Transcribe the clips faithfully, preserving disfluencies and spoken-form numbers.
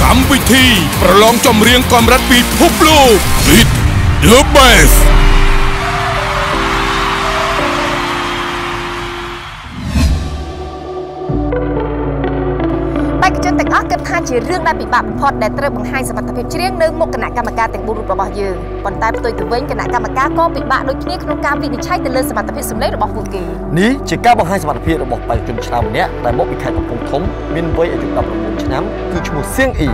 สามวิธีประลองจอมเรียงความรัดบีททุบโลก Beat The Bestเรื่องราวปีบับพอดได้เติมบังไฮสมรรถเพชรเรื่องหนึ่งมุกขณะกรรมการแต่งบุรุษประบอบยืนบนใต้ประตูถือเว้นขณะกรรมการก็ปิดบังโดยที่ขนมการวินิจฉัยแต่เรื่องสมรรถเพชรสมเด็จระบอบฟูกีนี้จิก้าบังไฮสมรรถเพชรระบอบไปจนชาวเนี้ยแต่มุกอีกใครกับพงทมมินไว้อายุดับระบุชน้ำคือชมูเสียงอี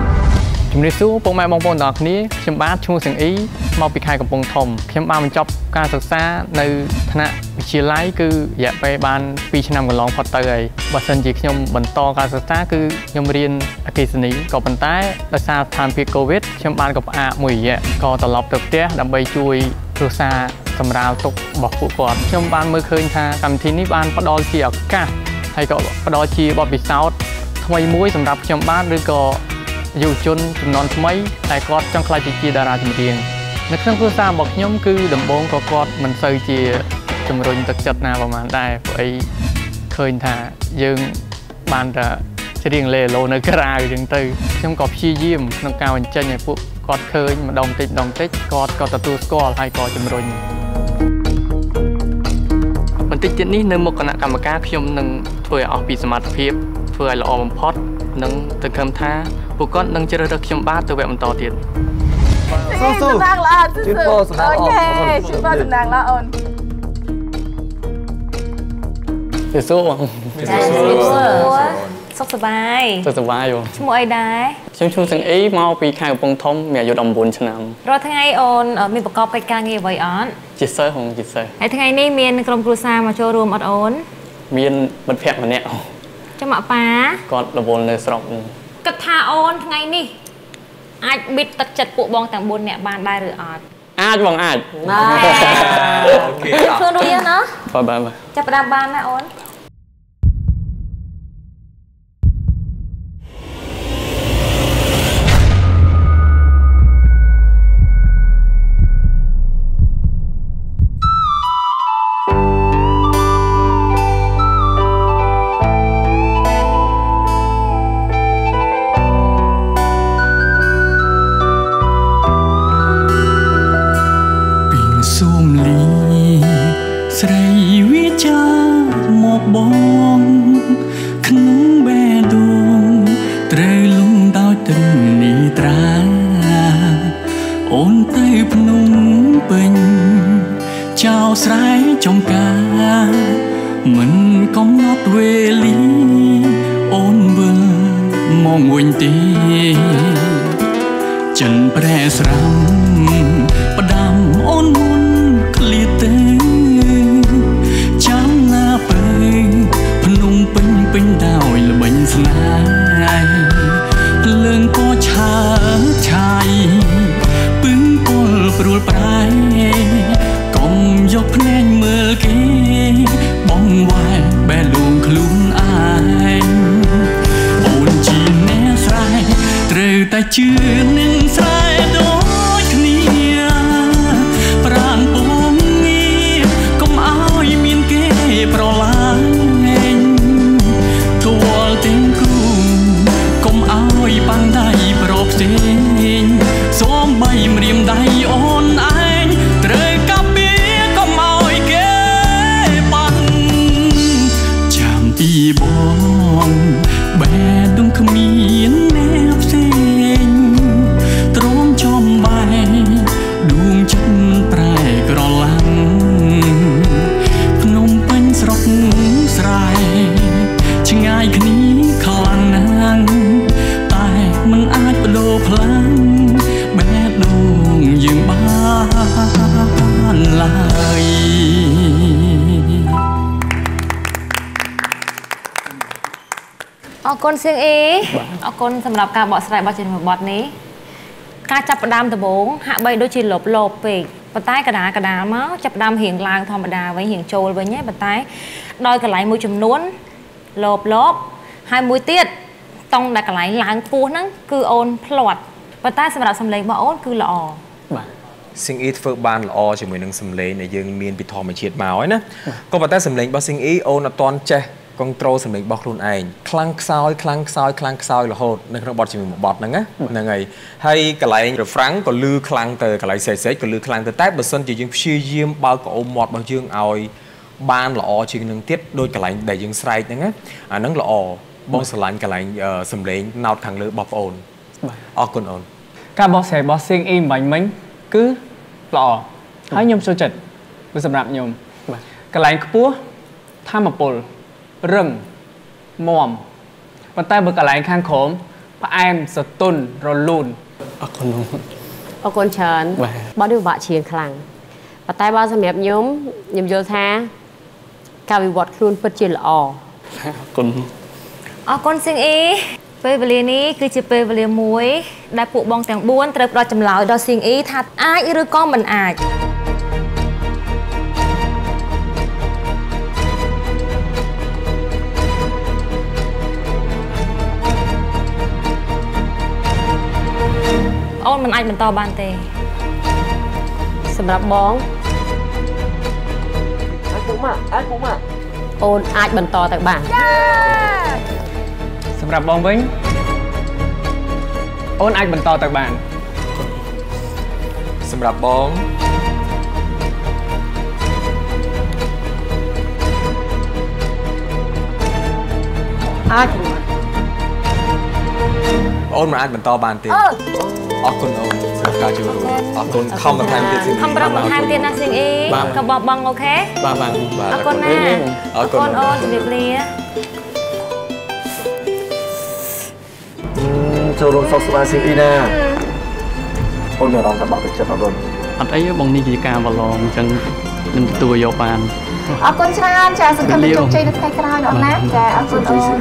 จุดสู้พวกแม่บางคนดอกนี้ชมบ้านชมูเสียงอีมาปีใครกับพงทมชมบ้านมันจบการศึกษาในฐานะวิชาไรคืออยากไปบ้านปีชนำกับร้องพอเตยบัดเซนจิกยมบรรทอการศึกษาคือยมเรียนอักษรนี้ก่อปัญไตรักษาทานพิโกเวชชมบ้านกับอาหมวยแย่ก่อตลบตบเตี้ยดับใบจุยรักษาสำราญตกบอกผู้ก่อชมบ้านเมื่อคืนค่ะกำทีนี้บ้านปดอเจียก้าให้ก่อปดอเจียบอบิซาวด์ทำไมมุ้ยสำหรับชมบ้านหรือก่ออยู่จนจำนวนทำไมแต่กอดจังคลายจีจีดาราจำเรียนนักเรียนผู้สามบอกยมคือดมบงกอกอดมันเซยจีจำรวยตักจัดนาประมาณได้พอไอเคยท่ายืงบานจะจะเรียงเลโลนึกราอยู่จังตือช่างกอบชี้ยิ้มนักการวันเจนไอพวกกอดเคยมาดองติดดองติดกอดกอดตะตูสกอลไทยกอดจำรวยมันติดเจนนี่หนึ่งมกขณะกรรมการขยมหนึ่งเพื่อออกปีสมาร์ทเพียบเพื่อละออมพอดหนึ่งตะคำท่าพวกกอดหนึ่งจะระดับขยมบ้าตัวแบบมันต่อเตียนสุดนางละสุดโอเคสุดบ้าสุดนางละอ่อนเดี๋ยวสู้หวังสุขสบายสุขสบายอยู่ชั่วโมงไอ้ได้ชั่วโมงสังเอ๋มาปีใครกับปงทมเมียอยู่ดำบุญชนะเราทั้งไอโอนมีประกอบการเงียบไว้อ่อนจิตเซอร์ของจิตเซอร์ไอทั้งไอนี่เมียนกรมครูซามาโชว์รวมอดอ่อนเมียนมันแพงมันเนี่ยจะมาป้าก็ระบนเลยสลบกระทาอ่อนทั้งไอนี่อาจบิดตัดจัดปุบบองแต่งบุญเนี่ยบานได้หรืออ่อนอาจบองอาจเพื่อนรู้เยอะเนาะจะประดับบานนะอ่อนจันแปรสรำประดามอ้นมุนคลีเตช้ำหน้าเปิงพนุงเป็นเป็นดาวละบันสลายเลิงก็ชาชายปึ้งกลปรูดปลายกองยกแพลนเมื่อกี้บ้องวายแบลงคลุ้มอายโอนจีแน่สายเรือแต่ชื่อคนเสียงเอเอาคนสำหรับการบอสไลบอสเจนบอสนี้การจับประดามตะบงหาใบโดยจีหลบหลบปีกปัตไตกระดากระดาเมาจับดามเหี่ยงลางธรรมดาไว้เหี่ยงโจลไว้เนี้ยปัตไตดอยกระไหลมือจุ่มน้วนหลบหลบหายมือเตี้ยต้องได้กระไหลล้างปูนั่นคือโอนพลอดปัตไตสำหรับสำเร็จมาโอนคือหล่อซิงอีเฟอร์บานละออจะเหมือนหนังสำเร็จในยังมีนปิดทองมาเฉียดมาอ้อยนะก็ปัตไตสำเร็จบอสซิงอีโอนตอนเจ control สำหรับบอกខ្លួនឯងคลั่งខ្សោយคลั่งខ្សោយคลั่งខ្សោយរហូតនៅ រឹងមមប៉ុន្តែបើកន្លែងខាងក្រោមផ្អែមសតុនរលូនអរគុណអរគុណច្រើន มันអាចបន្តបានទេសម្រាប់បងអូនអាចបន្តទៅបានសម្រាប់បងអូនអាចបន្តទៅបានអូន អរគុណអូនអរគុណខំតាមទៀតសិនអីបងក៏បងអូខេបាទបាទអរគុណអូនជម្រាបលាអូនចូលរួមសុខសบายស៊ីអីណាអូនមានរងតបកចិត្តបងអូនអត់អីបងនេះជាការប្រឡងចឹងនឹងទទួលយកបានអរគុណច្រើនចាសង្ឃឹមយកចិត្តទៅថ្ងៃក្រោយដល់ណាចាអរគុណអូ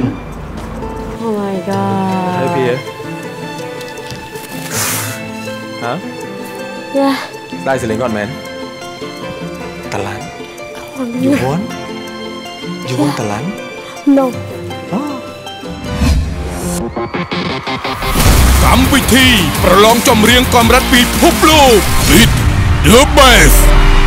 ន Oh my god ฮะ Yeah ได้สิเลงก่อนแม่น ตลัน You want You want ตลัน No กรรมวิธีประลองจำเรียงความรักปีทุบโลก Beat The Best